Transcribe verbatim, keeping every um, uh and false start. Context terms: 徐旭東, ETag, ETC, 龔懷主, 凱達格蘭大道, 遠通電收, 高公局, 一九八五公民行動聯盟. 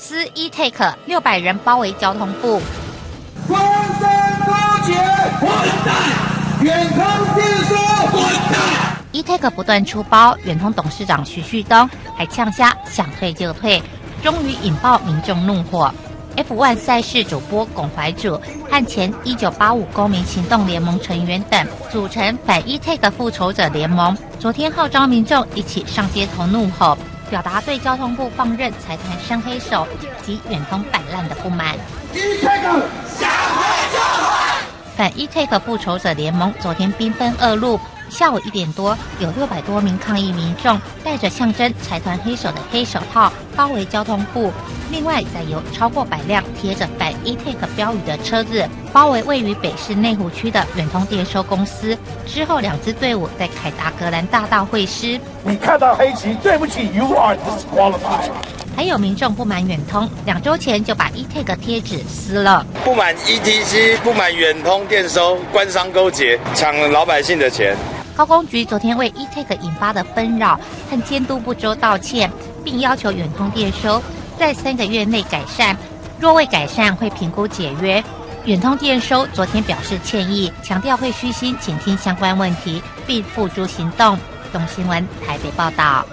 撕 E Tag 六百人包围交通部。官商勾结，混蛋！远通电说，混蛋！ E Tag 不断出包，远通董事长徐旭东还呛下想退就退，终于引爆民众怒火。F 一 赛事主播龚怀主和前一九八五公民行动联盟成员等组成反 E Tag 复仇者联盟，昨天号召民众一起上街头怒吼，表达对交通部放任财团伸黑手及远通摆烂的不满。E Tag 想退就退。反 E Tag 复仇者联盟昨天兵分二路。 下午一点多，有六百多名抗议民众带着象征财团黑手的黑手套包围交通部，另外再有超过百辆贴着反 E Tag 标语的车子包围位于北市内湖区的远通电收公司。之后，两支队伍在凯达格兰大道会师。你看到黑旗，对不起 ，You are disqualified。还有民众不满远通，两周前就把 E Tag 贴纸撕了，不满 E T C， 不满远通电收，官商勾结，抢了老百姓的钱。 高公局昨天为 E Tag 引发的纷扰和监督不周道歉，并要求远通电收在三个月内改善，若未改善会评估解约。远通电收昨天表示歉意，强调会虚心倾听相关问题，并付诸行动。东新闻台北报道。